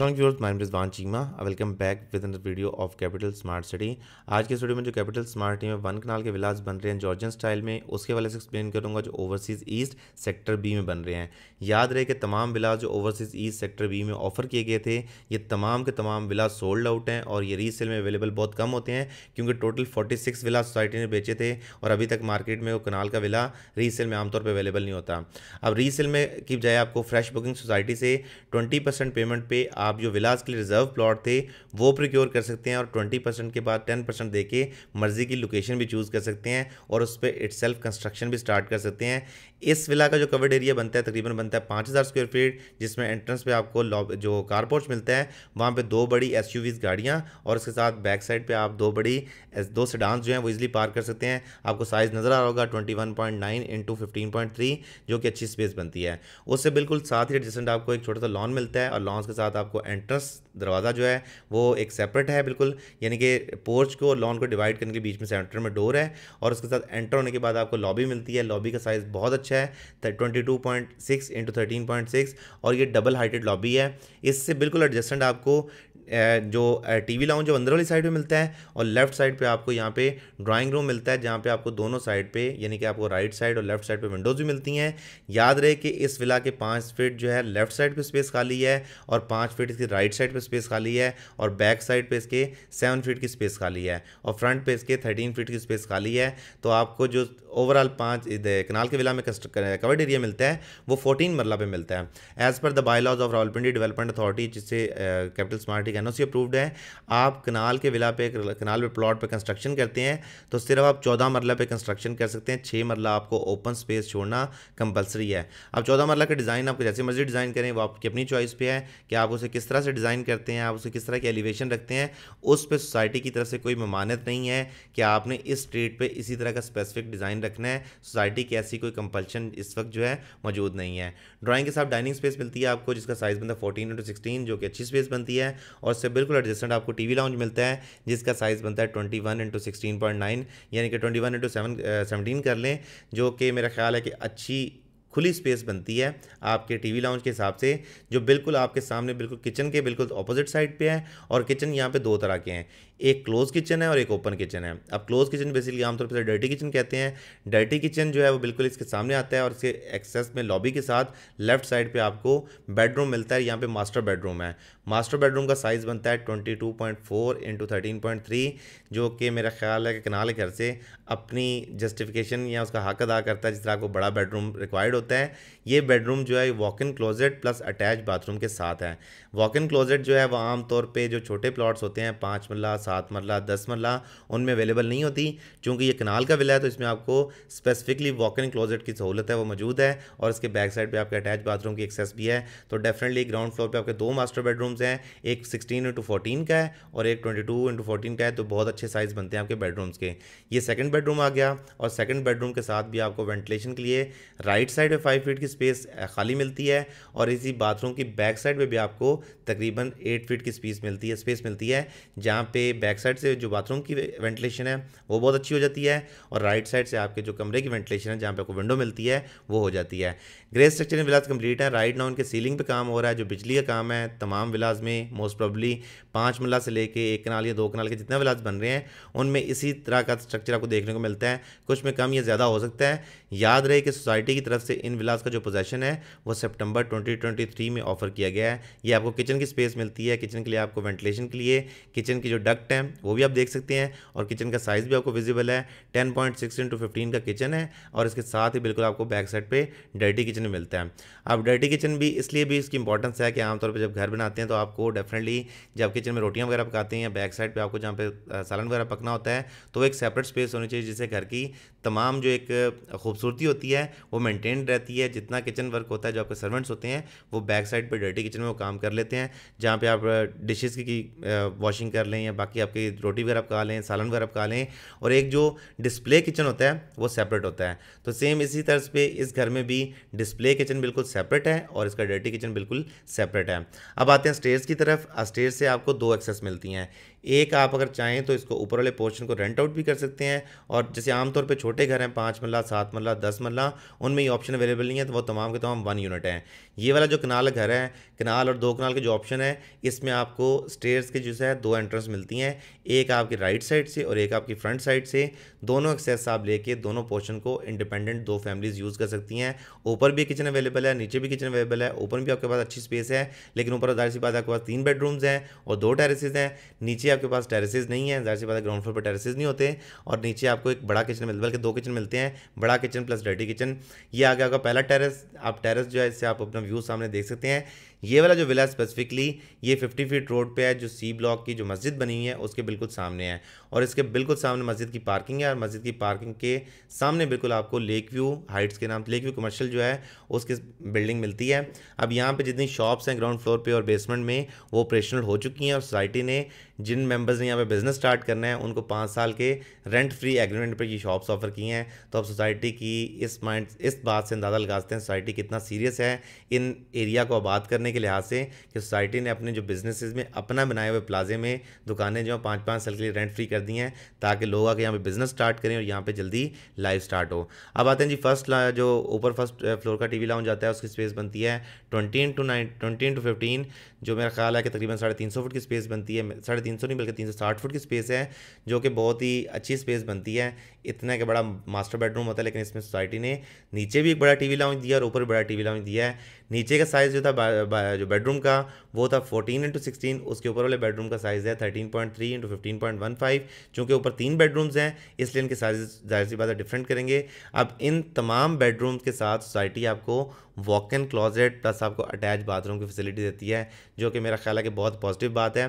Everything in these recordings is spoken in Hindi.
Hello viewers, my name is Rizwan Cheema. Welcome back with in the video of capital smart city. आज के इस वीडियो में जो कैपिटल स्मार्ट सिटी में वन कनाल के विलास बन रहे हैं जॉर्जियन स्टाइल में, उसके वाले से एक्सप्लेन करूंगा जो ओवरसीज ईस्ट सेक्टर बी में बन रहे हैं। याद रहे कि तमाम विलास जो ओवरसीज ईस्ट सेक्टर बी में ऑफर किए गए थे, ये तमाम के तमाम विलास सोल्ड आउट हैं और ये रीसेल में अवेलेबल बहुत कम होते हैं, क्योंकि टोटल 46 विलास सोसाइटी ने बेचे थे और अभी तक मार्केट में वो कनाल का विला रीसेल में आमतौर पर अवेलेबल नहीं होता। अब रीसेल में की बजाय आपको फ्रेश बुकिंग सोसाइटी से 20% पेमेंट पे आप जो विलास के लिए रिजर्व प्लॉट थे वो प्रिक्योर कर सकते हैं और 20% के बाद 10% देके मर्जी की लोकेशन भी चूज़ कर सकते हैं और उस पर इटसेल्फ कंस्ट्रक्शन भी स्टार्ट कर सकते हैं। इस विला का जो कवर्ड एरिया बनता है तकरीबन बनता है 5000 स्क्वायर फीट, जिसमें एंट्रेंस पे आपको जो कारपोर्च मिलता है वहाँ पे दो बड़ी एसयूवीज गाड़ियाँ और उसके साथ बैक साइड पे आप दो सेडान जो हैं वो इजिली पार्क कर सकते हैं। आपको साइज़ नज़र आ रहा होगा 21.9 × 15.3 जो कि अच्छी स्पेस बनती है। उससे बिल्कुल साथ ही एडजेसेंट आपको एक छोटा सा लॉन मिलता है और लॉन्स के साथ आपको एंट्रेंस दरवाज़ा जो है वो एक सेपरेट है, बिल्कुल यानी कि पोर्च को लॉन को डिवाइड करने के बीच में सेंटर में डोर है और उसके साथ एंटर होने के बाद आपको लॉबी मिलती है। लॉबी का साइज़ बहुत अच्छा है 22.6 × 13.6 और ये डबल हाइटेड लॉबी है। इससे बिल्कुल एडजेसेंट आपको जो टीवी लाउंज जो अंदर वाली साइड पे मिलता है और लेफ्ट साइड पे आपको यहाँ पे ड्राइंग रूम मिलता है, जहाँ पे आपको दोनों साइड पे यानी कि आपको राइट साइड और लेफ्ट साइड पे विंडोज़ भी मिलती हैं। याद रहे कि इस विला के 5 फीट जो है लेफ्ट साइड पे स्पेस खाली है और 5 फीट इसकी राइट साइड पे स्पेस खाली है और बैक साइड पर इसके 7 फीट की स्पेस खाली है और फ्रंट पे इसके 13 फीट की स्पेस खाली है। तो आपको जो ओवरऑल कनाल के विला में कवर्ड एरिया मिलता है वो 14 मरला पे मिलता है as per the bye laws of Rawalpindi development authority, जिससे कैपिटल स्मार्ट एनओसी अप्रूव्ड है। आप कनाल के विला पे प्लॉट पे कंस्ट्रक्शन करते हैं तो सिर्फ आप 14 मरला पे कंस्ट्रक्शन कर सकते हैं, 6 मरला आपको ओपन स्पेस छोड़ना कंपलसरी है। अब 14 मरला का डिज़ाइन आपको जैसे मर्जी डिज़ाइन करें, वो आपकी अपनी चॉइस पे है कि आप उसे किस तरह से डिज़ाइन करते हैं, आप उसे किस तरह की एलिवेशन रखते हैं। उस पर सोसाइटी की तरफ से कोई ममानत नहीं है कि आपने इस स्ट्रीट पर इसी तरह का स्पेसिफिक डिज़ाइन रखना है। सोसाइटी की ऐसी कोई कंपल्शन इस वक्त जो है मौजूद नहीं है। ड्राइंग के साथ डाइनिंग स्पेस मिलती है आपको, जिसका साइज़ बनता है 14 × 16 जो कि अच्छी स्पेस बनती है और उससे बिल्कुल एडजेसेंट आपको टीवी लाउंज मिलता है, जिसका साइज़ बनता है 21 × 16.9 यानी कि 21 × 17 कर लें, जो कि मेरा ख्याल है कि अच्छी खुली स्पेस बनती है आपके टीवी लाउंज के हिसाब से, जो बिल्कुल आपके सामने बिल्कुल किचन के बिल्कुल ऑपोजिट साइड पे है। और किचन यहाँ पे दो तरह के हैं, एक क्लोज किचन है और एक ओपन किचन है। अब क्लोज किचन बेसिकली आमतौर पर डर्टी किचन कहते हैं। डर्टी किचन जो है वो बिल्कुल इसके सामने आता है और इसके एक्सेस में लॉबी के साथ लेफ्ट साइड पे आपको बेडरूम मिलता है। यहाँ पे मास्टर बेडरूम है, मास्टर बेडरूम का साइज़ बनता है 22.4 × 13.3 जो कि मेरा ख्याल है कि कनाल घर से अपनी जस्टिफिकेशन या उसका हक अदा करता है, जिस तरह को बड़ा बेडरूम रिक्वायर्ड होता है। ये बेडरूम जो है walk in closet plus attach bathroom के साथ है। वॉक इन क्लोजेट जो है वह आमतौर पर जो छोटे प्लॉट्स होते हैं 5 मरला 7 मरला 10 मरला उनमें अवेलेबल नहीं होती। चूँकि ये कनाल का विला है तो इसमें आपको स्पेसिफिकली वॉक इन क्लोजेट की सहूलत है वो मौजूद है और इसके बैक साइड पे आपके अटैच बाथरूम की एक्सेस भी है। तो डेफिनेटली ग्राउंड फ्लोर पे आपके 2 मास्टर बेडरूम्स हैं, एक 16 × 14 का है और एक 22 × 14 का है। तो बहुत अच्छे साइज़ बनते हैं आपके बेडरूम्स के। ये सेकेंड बेडरूम आ गया और सेकेंड बेडरूम के साथ भी आपको वेंटिलेशन के लिए राइट साइड पर 5 फीट की स्पेस खाली मिलती है और इसी बाथरूम की बैक साइड पर भी आपको तकरीबन 8 फीट की स्पेस मिलती है जहाँ पे बैक साइड से जो बाथरूम की वेंटिलेशन है वो बहुत अच्छी हो जाती है और राइट साइड से आपके जो कमरे की वेंटिलेशन है जहाँ पे आपको विंडो मिलती है वो हो जाती है। Grey structure in villas complete है। राइट नाउ उनके सीलिंग पे काम हो रहा है, जो बिजली का काम है तमाम विलास में मोस्ट प्रॉब्ली 5 मरला से लेके 1 कनाल या 2 कनाल के जितना विलास बन रहे हैं उनमें इसी तरह का स्ट्रक्चर आपको देखने को मिलता है, कुछ में कम या ज़्यादा हो सकता है। याद रहे कि सोसाइटी की तरफ से इन विलास का जो पोजेसन है वो सितंबर 2023 में ऑफर किया गया है। ये आपको किचन की स्पेस मिलती है, किचन के लिए आपको वेंटिलेशन के लिए किचन की जो डक्ट है वो भी आप देख सकते हैं और किचन का साइज़ भी आपको विजिबल है। 10.6 × 15 का किचन है और इसके साथ ही बिल्कुल आपको बैक साइड पे डर्टी किचन मिलता है। अब डर्टी किचन भी इसलिए भी इसकी इंपॉर्टेंस है कि आमतौर पे जब घर बनाते हैं तो आपको डेफिनेटली जब किचन में रोटियां वगैरह पकाते हैं या बैक साइड पे आपको जहाँ पे सालन वगैरह पकना होता है तो एक सेपरेट स्पेस होनी चाहिए, जिससे घर की तमाम जो एक खूबसूरती होती है वो मेनटेन रहती है। जितना किचन वर्क होता है जो आपके सर्वेंट्स होते हैं वो बैक साइड पर डर्टी किचन में वो काम कर लेते हैं, जहाँ पर आप डिशेज़ की वॉशिंग कर लें या बाकी आपकी रोटी वगैरह पका लें, सालन वगैरह पका लें। और एक जो डिस्प्ले किचन होता है वो सेपरेट होता है। तो सेम इसी तरह पे इस घर में भी डिस्प्ले किचन बिल्कुल सेपरेट है और इसका डर्टी किचन बिल्कुल सेपरेट है। अब आते हैं स्टेयर्स की तरफ। स्टेयर्स से आपको 2 एक्सेस मिलती हैं, एक आप अगर चाहें तो इसको ऊपर वाले पोर्शन को रेंट आउट भी कर सकते हैं। और जैसे आमतौर पे छोटे घर हैं 5 मरला 7 मरला 10 मरला, उनमें ये ऑप्शन अवेलेबल नहीं है, तो वो तमाम के तमाम 1 यूनिट हैं। ये वाला जो कनाल घर है, कनाल और 2 कनाल के जो ऑप्शन है, इसमें आपको स्टेयर्स के जैसे 2 एंट्रेंस मिलती हैं, एक आपकी राइट साइड से और एक आपकी फ्रंट साइड से। दोनों एक्सेस आप लेके दोनों पोर्शन को इंडिपेंडेंट 2 फैमिलीज़ यूज़ कर सकती हैं। ऊपर भी किचन अवेलेबल है, नीचे भी किचन अवेलेबल है। ऊपर भी आपके पास अच्छी स्पेस है, लेकिन ऊपर जाहिर सी बात है आपके पास 3 बेडरूम्स हैं और 2 टेरेसेस हैं। नीचे आपके पास टेरेसेस नहीं है, जाहिर सी बात है ग्राउंड फ्लोर पर टेरेसेस नहीं होते। और नीचे आपको एक बड़ा किचन मिलता है, बल्कि 2 किचन मिलते हैं, बड़ा किचन प्लस डर्टी किचन। ये आ गया आपका पहला टेरेस। आप टेरेस जो है इससे आप अपना व्यू सामने देख सकते हैं। ये वाला जो विला स्पेसिफिकली ये 50 फीट रोड पे है, जो C ब्लॉक की जो मस्जिद बनी हुई है उसके बिल्कुल सामने है। और इसके बिल्कुल सामने मस्जिद की पार्किंग है, और मस्जिद की पार्किंग के सामने बिल्कुल आपको लेक व्यू हाइट्स के नाम लेक व्यू कमर्शियल जो है उसकी बिल्डिंग मिलती है। अब यहाँ पे जितनी शॉप्स हैं ग्राउंड फ्लोर पे और बेसमेंट में वो ऑपरेशनल हो चुकी हैं, और सोसाइटी ने जिन मेंबर्स ने यहाँ पे बिजनेस स्टार्ट करना है उनको 5 साल के रेंट फ्री एग्रीमेंट पर ये शॉप्स ऑफर की हैं। तो अब सोसाइटी की इस बात से अंदाज़ा लगा सकते हैं सोसाइटी कितना सीरियस है इन एरिया को आबाद करने के लिहाज से, कि सोसाइटी ने अपने जो बिजनेसेस में अपना बनाए हुए प्लाजे में दुकानें जो 5-5 साल के लिए रेंट फ्री कर दी हैं, ताकि लोग आके यहाँ पे बिजनेस स्टार्ट करें और यहाँ पे जल्दी लाइफ स्टार्ट हो। अब आते हैं जी फर्स्ट जो ऊपर फर्स्ट फ्लोर का टीवी लाउंज आता है, उसकी स्पेस बनती है 20 इंटू 15, जो मेरा ख्याल है कि तकरीबन 350 फुट की स्पेस बनती है। 350 नहीं बल्कि 360 फुट की स्पेस है, जो कि बहुत ही अच्छी स्पेस बनती है। इतना का बड़ा मास्टर बेडरूम होता है, लेकिन इसमें सोसाइटी ने नीचे भी एक बड़ा टीवी लाउंज दिया और ऊपर भी बड़ा टीवी लाउंज दिया है। नीचे का साइज़ जो था जो बेडरूम का वो था 14 इंटू 16, उसके ऊपर वाले बेडरूम का साइज़ है 13.3 इंटू 15.15। चूँकि ऊपर 3 बेडरूम्स हैं इसलिए इनके साइज़ जाहिर सी बात है डिफरेंट करेंगे। अब इन तमाम बेडरूम्स के साथ सोसाइटी आपको वॉक इन क्लोजेट प्लस आपको अटैच बाथरूम की फैसिलिटी देती है, जो कि मेरा ख्याल है कि बहुत पॉजिटिव बात है।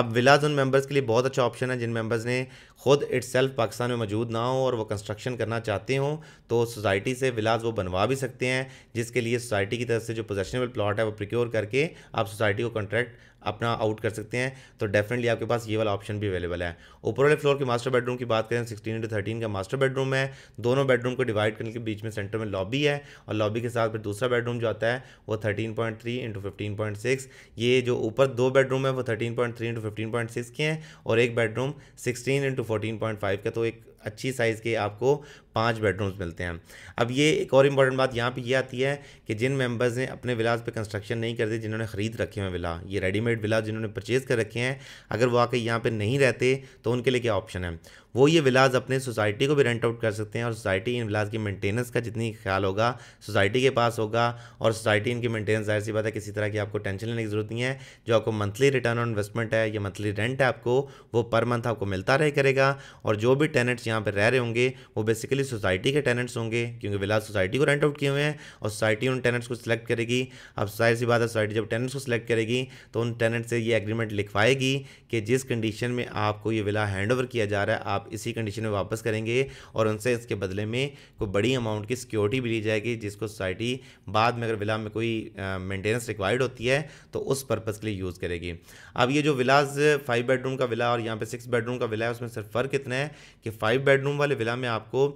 अब विलाज उन मेंबर्स के लिए बहुत अच्छा ऑप्शन है जिन मेंबर्स ने खुद इट्सेल्फ पाकिस्तान में मौजूद ना हो और वो कंस्ट्रक्शन करना चाहते हों, तो सोसाइटी से विलाज वो बनवा भी सकते हैं, जिसके लिए सोसाइटी की तरफ से जो पोजेशनेबल प्लॉट है वो प्रिक्योर करके आप सोसाइटी को कॉन्ट्रैक्ट अपना आउट कर सकते हैं। तो डेफिनेटली आपके पास ये वाला ऑप्शन भी अवेलेबल है। ऊपर वाले फ्लोर के मास्टर बेडरूम की बात करें, 16 इंटू 13 का मास्टर बेडरूम है। दोनों बेडरूम को डिवाइड करने के बीच में सेंटर में लॉबी है, और लॉबी के साथ फिर दूसरा बेडरूम जो आता है वो 13.3 इंटू 15.6। ये जो ऊपर 2 बेडरूम है वो 13.3 इंटू 15.6 के हैं, और एक बेडरूम 16 इंटू 14.5 का। तो एक अच्छी साइज़ के आपको 5 बेडरूम्स मिलते हैं। अब ये एक और इम्पॉर्टेंट बात यहाँ पे ये आती है कि जिन मेंबर्स ने अपने विलाज पे कंस्ट्रक्शन नहीं कर दी, जिन्होंने ख़रीद रखे हैं विला, ये रेडीमेड विलाज जिन्होंने परचेज़ कर रखे हैं, अगर वो आके यहाँ पे नहीं रहते तो उनके लिए क्या ऑप्शन है? वो ये विलाज अपने सोसाइटी को भी रेंट आउट कर सकते हैं, और सोसाइटी इन विलाज की मेंटेनेंस का जितनी ख्याल होगा सोसाइटी के पास होगा, और सोसाइटी इनकी मेंटेनेंस जाहिर सी बात है किसी तरह की आपको टेंशन लेने की ज़रूरत नहीं है। जो आपको मंथली रिटर्न ऑन इन्वेस्टमेंट है या मंथली रेंट है आपको, वो पर मंथ आपको मिलता रहे करेगा। और जो भी टेनेंट्स यहाँ पर रह रहे होंगे वो बेसिकली सोसाइटी के टेनेंट्स होंगे, क्योंकि विलाज सोसाइटी को रेंट आउट किए हुए हैं और सोसाइटी उन टेनेंट्स को सिलेक्ट करेगी। अब जाहिर सी बात है सोसाइटी जब टेनेंट्स को सिलेक्ट करेगी तो उन टेनेंट से ये एग्रीमेंट लिखवाएगी कि जिस कंडीशन में आपको ये विला हैंड ओवर किया जा रहा है आप इसी कंडीशन में वापस करेंगे, और उनसे इसके बदले में कोई बड़ी अमाउंट की सिक्योरिटी भी ली जाएगी, जिसको सोसाइटी बाद में अगर विला में कोई मेंटेनेंस रिक्वायर्ड होती है तो उस पर्पज़ के लिए यूज़ करेगी। अब ये जो विलाज 5 बेडरूम का विला और यहाँ पे 6 बेडरूम का विला है, उसमें सिर्फ फ़र्क इतना है कि 5 बेडरूम वाले विला में आपको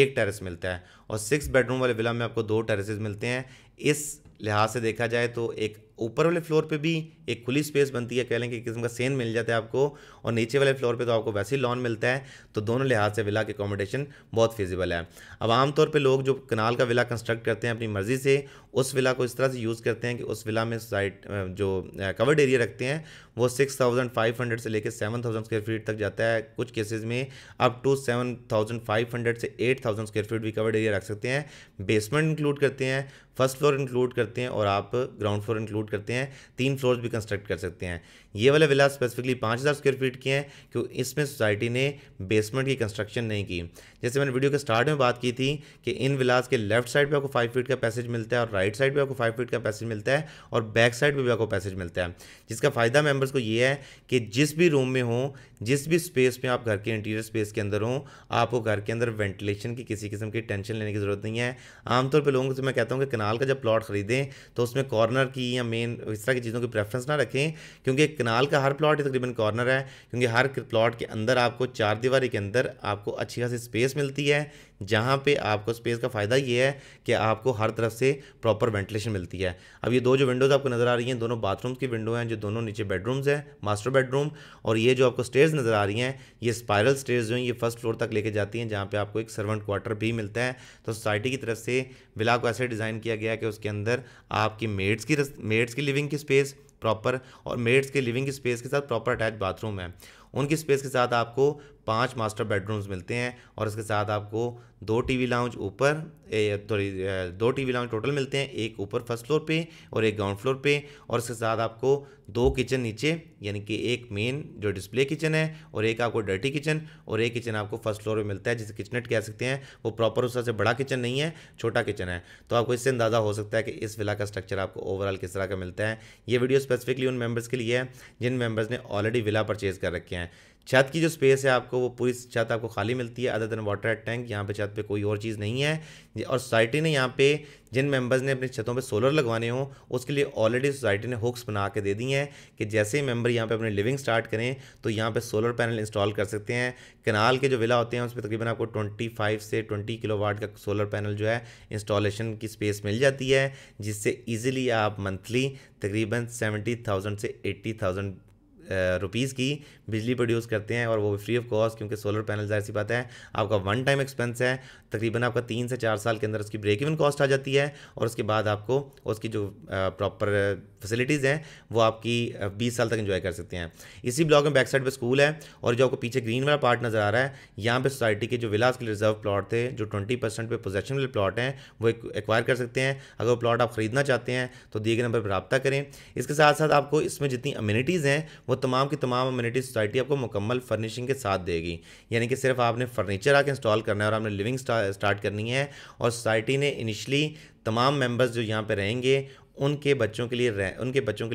1 टेरेस मिलता है और 6 बेडरूम वाले विला में आपको 2 टेरेसेस मिलते हैं। इस लिहाज से देखा जाए तो एक ऊपर वाले फ्लोर पे भी एक खुली स्पेस बनती है, कह लें कि एक किस्म का सेन मिल जाता है आपको, और नीचे वाले फ्लोर पे तो आपको वैसे ही लॉन मिलता है। तो दोनों लिहाज से विला के अकोमोडेशन बहुत फिजिबल है। अब आमतौर पे लोग जो कनाल का विला कंस्ट्रक्ट करते हैं अपनी मर्ज़ी से, उस विला को इस तरह से यूज़ करते हैं कि उस विला में साइड जो कवर्ड एरिया रखते हैं वो 6,500 से लेकर 7,000 स्क्वायर फीट तक जाता है। कुछ केसेज़ में अप टू 7,500 से 8,000 स्क्वायर फीट भी कवर्ड एरिया रख सकते हैं। बेसमेंट इंक्लूड करते हैं, फर्स्ट फ्लोर इंक्लूड करते हैं, और आप ग्राउंड फ्लोर इंक्लूड करते हैं। 3 फ्लोर्स भी कंस्ट्रक्ट कर सकते हैं। ये वाले विला स्पेसिफिकली 5,000 स्क्वायर फीट के हैं, क्योंकि इसमें सोसाइटी ने बेसमेंट की कंस्ट्रक्शन नहीं की। जैसे मैंने वीडियो के स्टार्ट में बात की थी कि इन विलास के लेफ्ट साइड पे आपको 5 फीट का पैसेज मिलता है, और राइट साइड पर आपको 5 फीट का पैसेज मिलता है, और बैक साइड पर भी आपको पैसेज मिलता है। जिसका फ़ायदा मेम्बर्स को ये है कि जिस भी रूम में हो, जिस भी स्पेस में आप घर के इंटीरियर स्पेस के अंदर हों, आपको घर के अंदर वेंटिलेशन की किसी किस्म की टेंशन लेने की ज़रूरत नहीं है। आमतौर पर लोगों से मैं कहता हूँ कि कनाल का जब प्लॉट खरीदें तो उसमें कॉर्नर की या मेन इस तरह की चीज़ों की प्रेफरेंस ना रखें, क्योंकि कनाल का हर प्लॉट तकरीबन कॉर्नर है, क्योंकि हर प्लॉट के अंदर आपको 4 दीवारी के अंदर आपको अच्छी खासी स्पेस मिलती है, जहाँ पे आपको स्पेस का फ़ायदा ये है कि आपको हर तरफ से प्रॉपर वेंटिलेशन मिलती है। अब ये दो जो विंडोज़ आपको नज़र आ रही हैं दोनों बाथरूम्स की विंडो हैं, जो दोनों नीचे बेडरूम्स हैं, मास्टर बेडरूम, और ये जो आपको स्टेयर्स नज़र आ रही हैं ये स्पायरल स्टेयर्स जो हैं ये फर्स्ट फ्लोर तक लेके जाती हैं, जहाँ पे आपको एक सर्वेंट क्वार्टर भी मिलता है। तो सोसाइटी की तरफ से विला को ऐसे डिज़ाइन किया गया है कि उसके अंदर आपकी मेड्स की लिविंग की स्पेस प्रॉपर, और मेड्स के लिविंग की स्पेस के साथ प्रॉपर अटैच बाथरूम है, उनकी स्पेस के साथ आपको 5 मास्टर बेडरूम्स मिलते हैं, और इसके साथ आपको 2 टीवी लाउंज ऊपर, सॉरी 2 टीवी लाउंज टोटल मिलते हैं, एक ऊपर फर्स्ट फ्लोर पे और एक ग्राउंड फ्लोर पे, और इसके साथ आपको 2 किचन नीचे, यानी कि एक मेन जो डिस्प्ले किचन है और एक आपको डर्टी किचन, और एक किचन आपको फर्स्ट फ्लोर पे मिलता है जिसे किचनेट कह सकते हैं। वो प्रॉपर उस तरह से बड़ा किचन नहीं है, छोटा किचन है। तो आपको इससे अंदाज़ा हो सकता है कि इस विला का स्ट्रक्चर आपको ओवरऑल किस तरह का मिलता है। ये वीडियो स्पेसिफिकली उन मेम्बर्स के लिए है जिन मेम्बर्स ने ऑलरेडी विला परचेज़ कर रखे हैं। छत की जो स्पेस है आपको वो पूरी छत आपको खाली मिलती है, अदर देन वाटर टैंक, यहाँ पे छत पे कोई और चीज़ नहीं है। और सोसाइटी ने यहाँ पे जिन मेंबर्स ने अपनी छतों पे सोलर लगवाने हों उसके लिए ऑलरेडी सोसाइटी ने हुक्स बना के दे दी हैं कि जैसे ही मेंबर यहाँ पे अपनी लिविंग स्टार्ट करें तो यहाँ पे सोलर पैनल इंस्टॉल कर सकते हैं। कनाल के जो विला होते हैं उस पर तकरीबन आपको 25 से 20 किलोवाट का सोलर पैनल जो है इंस्टॉलेशन की स्पेस मिल जाती है, जिससे ईजिली आप मंथली तकरीबन 70,000 से 80,000 रुपीज़ की बिजली प्रोड्यूस करते हैं, और वो फ्री ऑफ कॉस्ट, क्योंकि सोलर पैनल ज़ाहिर सी बात है आपका वन टाइम एक्सपेंस है। तकरीबन आपका 3 से 4 साल के अंदर उसकी ब्रेक इवन कॉस्ट आ जाती है, और उसके बाद आपको उसकी जो प्रॉपर फैसिलिटीज़ हैं वो आपकी 20 साल तक एंजॉय कर सकते हैं। इसी ब्लॉक में बैक साइड पर स्कूल है, और जो आपको पीछे ग्रीन वाला पार्ट नज़र आ रहा है यहाँ पर सोसाइटी के जो विलास के रिजर्व प्लॉट थे जो 20% पे पोजेशन वाले प्लॉट हैं वो एक्वायर कर सकते हैं। अगर वो प्लॉट आप ख़रीदना चाहते हैं तो दिए गए नंबर पर रब्ता करें। इसके साथ साथ आपको इसमें जितनी अम्यूनिटीज़ हैं वो तमाम की तमाम अम्यूनिटीज़ सोसाइटी आपको मुकम्मल फर्निशिंग के साथ देगी, यानी कि सिर्फ आपने फर्नीचर आके इंस्टॉल करना है और आपने लिविंग स्टार्ट करनी है। और सोसाइटी ने इनिशियली तमाम मेंबर्स जो यहाँ पे रहेंगे उनके बच्चों के लिए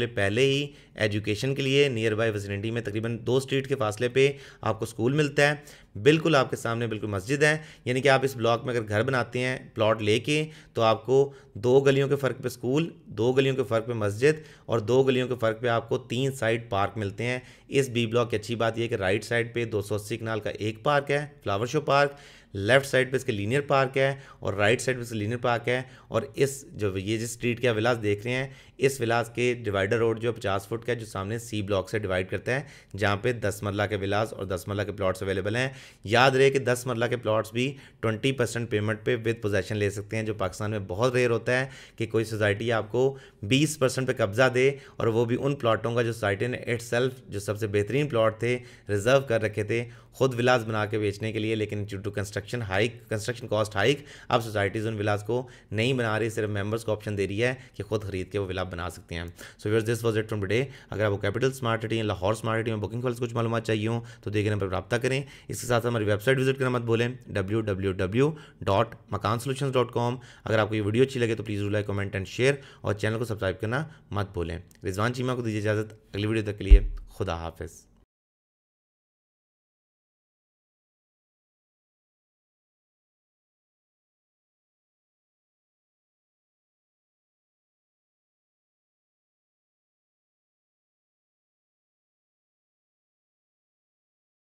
पहले ही एजुकेशन के लिए नियर बाय विजिनिटी में तकरीबन 2 स्ट्रीट के फासले पे आपको स्कूल मिलता है। बिल्कुल आपके सामने बिल्कुल मस्जिद है, यानी कि आप इस ब्लॉक में अगर घर बनाते हैं प्लॉट लेके तो आपको 2 गलियों के फ़र्क पे स्कूल, 2 गलियों के फ़र्क पे मस्जिद, और 2 गलियों के फ़र्क पे आपको 3 साइड पार्क मिलते हैं। इस बी ब्लॉक की अच्छी बात यह है कि राइट साइड पे 280 कनाल का एक पार्क है, flower show park, left side पे इसके लीनियर पार्क है और राइट साइड पे इसके लीनियर पार्क है। और इस जो ये जिस स्ट्रीट के विलास देख रहे हैं इस विलास के डिवाइडर रोड जो 50 फुट का है जो सामने सी ब्लॉक से डिवाइड करता है, जहाँ पे 10 मरला के विलास और 10 मरला के प्लॉट्स अवेलेबल हैं। याद रहे कि 10 मरला के प्लॉट्स भी 20% पेमेंट पे विद पोजेशन ले सकते हैं, जो पाकिस्तान में बहुत रेयर होता है कि कोई सोसाइटी आपको 20% पे कब्जा दे, और वो भी उन प्लॉटों का जो सोसाइटी ने इटसेल्फ जो सबसे बेहतरीन प्लॉट थे रिजर्व कर रखे थे खुद विलास बना के बेचने के लिए। लेकिन due to construction cost hike अब सोसाइटीज़ उन विलास को नहीं बना रही, सिर्फ मेंबर्स को ऑप्शन दे रही है कि खुद खरीद के वो विला बना सकते हैं। So viewers this was it from today. अगर आपको कैपिटल स्मार्ट सिटी या लाहौर स्मार्ट सिटी में बुकिंग के लिए कुछ मालूम चाहिए हो तो दिए गए नंबर पर रब्ता करें। इसके साथ हमारी वेबसाइट विजिट करना मत भूलें, www.makansolutions.com। अगर आपको ये वीडियो अच्छी लगे तो please like, comment and share, और चैनल को सब्सक्राइब करना मत भूलें। रिजवान चीमा को दीजिए इजाज़त, अगली वीडियो तक के लिए खुदा हाफिज़।